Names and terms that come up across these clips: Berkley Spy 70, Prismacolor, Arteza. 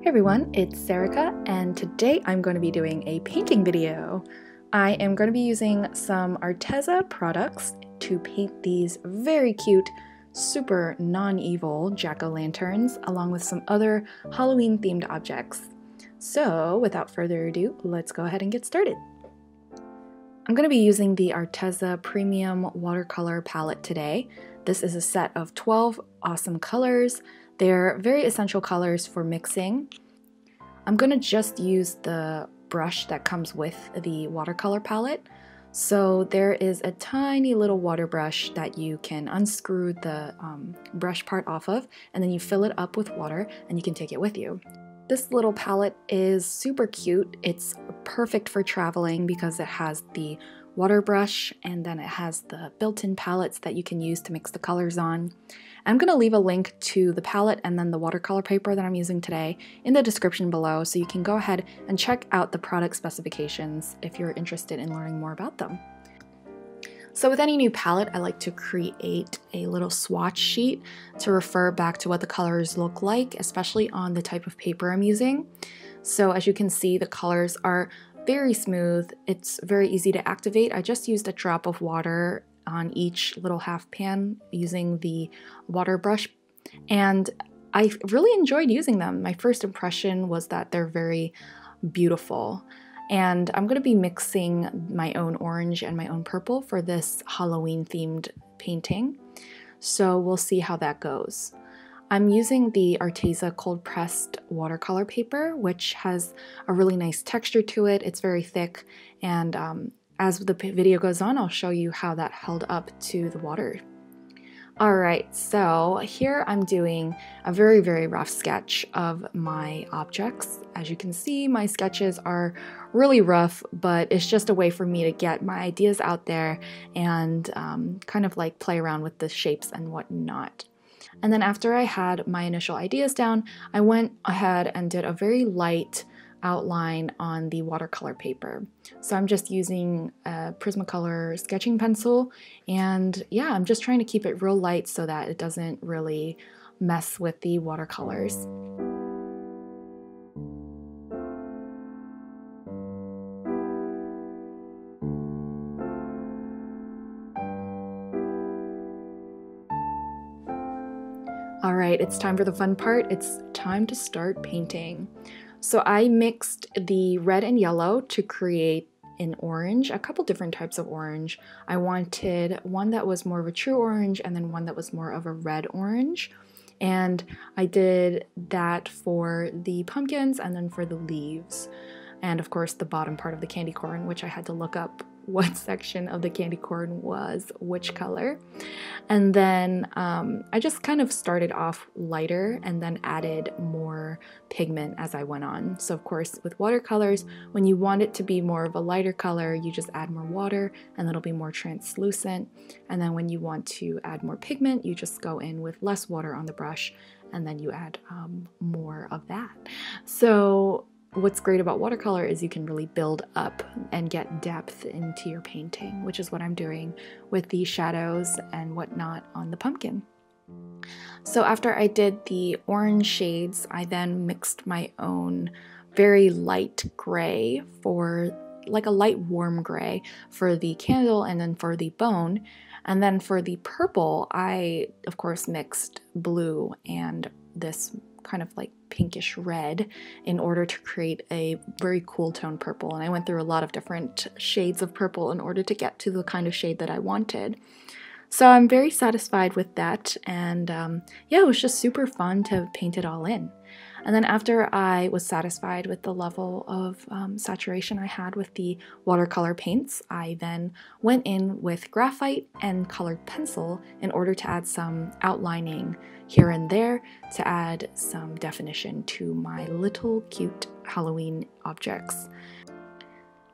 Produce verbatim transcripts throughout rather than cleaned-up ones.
Hey everyone, it's Serica, and today I'm going to be doing a painting video. I am going to be using some Arteza products to paint these very cute, super non-evil jack-o'-lanterns along with some other Halloween themed objects. So without further ado, let's go ahead and get started. I'm going to be using the Arteza Premium Watercolor Palette today. This is a set of twelve awesome colors. They're very essential colors for mixing. I'm going to just use the brush that comes with the watercolor palette. So there is a tiny little water brush that you can unscrew the um, brush part off of, and then you fill it up with water and you can take it with you. This little palette is super cute. It's perfect for traveling because it has the water brush and then it has the built-in palettes that you can use to mix the colors on. I'm going to leave a link to the palette and then the watercolor paper that I'm using today in the description below, so you can go ahead and check out the product specifications if you're interested in learning more about them. So with any new palette, I like to create a little swatch sheet to refer back to what the colors look like, especially on the type of paper I'm using. So as you can see, the colors are very smooth. It's very easy to activate. I just used a drop of water on each little half pan using the water brush, and I really enjoyed using them. My first impression was that they're very beautiful, and I'm going to be mixing my own orange and my own purple for this Halloween themed painting, so we'll see how that goes. I'm using the Arteza cold pressed watercolor paper, which has a really nice texture to it. It's very thick, and um, as the video goes on, I'll show you how that held up to the water. Alright, so here I'm doing a very, very rough sketch of my objects. As you can see, my sketches are really rough, but it's just a way for me to get my ideas out there and um, kind of like play around with the shapes and whatnot. And then after I had my initial ideas down, I went ahead and did a very light outline on the watercolor paper. So I'm just using a Prismacolor sketching pencil, and yeah, I'm just trying to keep it real light so that it doesn't really mess with the watercolors. Alright, it's time for the fun part. It's time to start painting. So I mixed the red and yellow to create an orange, a couple different types of orange. I wanted one that was more of a true orange and then one that was more of a red orange. And I did that for the pumpkins and then for the leaves. And of course the bottom part of the candy corn, which I had to look up what section of the candy corn was which color. And then um, I just kind of started off lighter and then added more pigment as I went on. So of course with watercolors, when you want it to be more of a lighter color, you just add more water and it'll be more translucent. And then when you want to add more pigment, you just go in with less water on the brush and then you add um, more of that. So what's great about watercolor is you can really build up and get depth into your painting, which is what I'm doing with the shadows and whatnot on the pumpkin. So after I did the orange shades, I then mixed my own very light gray for like a light warm gray for the candle and then for the bone. And then for the purple, I of course mixed blue and this kind of like pinkish red in order to create a very cool tone purple, and I went through a lot of different shades of purple in order to get to the kind of shade that I wanted. So I'm very satisfied with that, and um, yeah, it was just super fun to paint it all in. And then after I was satisfied with the level of um, saturation I had with the watercolor paints, I then went in with graphite and colored pencil in order to add some outlining here and there to add some definition to my little cute Halloween objects.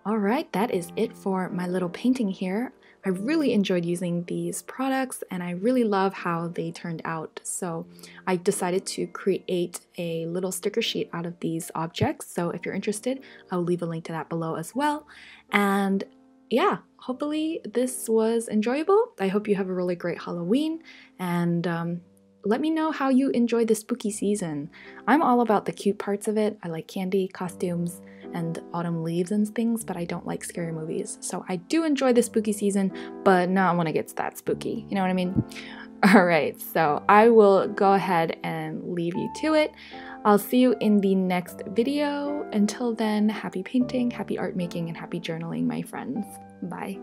Alright, that is it for my little painting here. I really enjoyed using these products and I really love how they turned out. So I decided to create a little sticker sheet out of these objects. So if you're interested, I'll leave a link to that below as well. And yeah, hopefully this was enjoyable. I hope you have a really great Halloween, and um, let me know how you enjoy the spooky season. I'm all about the cute parts of it. I like candy, costumes, and autumn leaves and things, but I don't like scary movies. So I do enjoy the spooky season, but not when it gets that spooky. You know what I mean? All right, so I will go ahead and leave you to it. I'll see you in the next video. Until then, happy painting, happy art making, and happy journaling, my friends. Bye.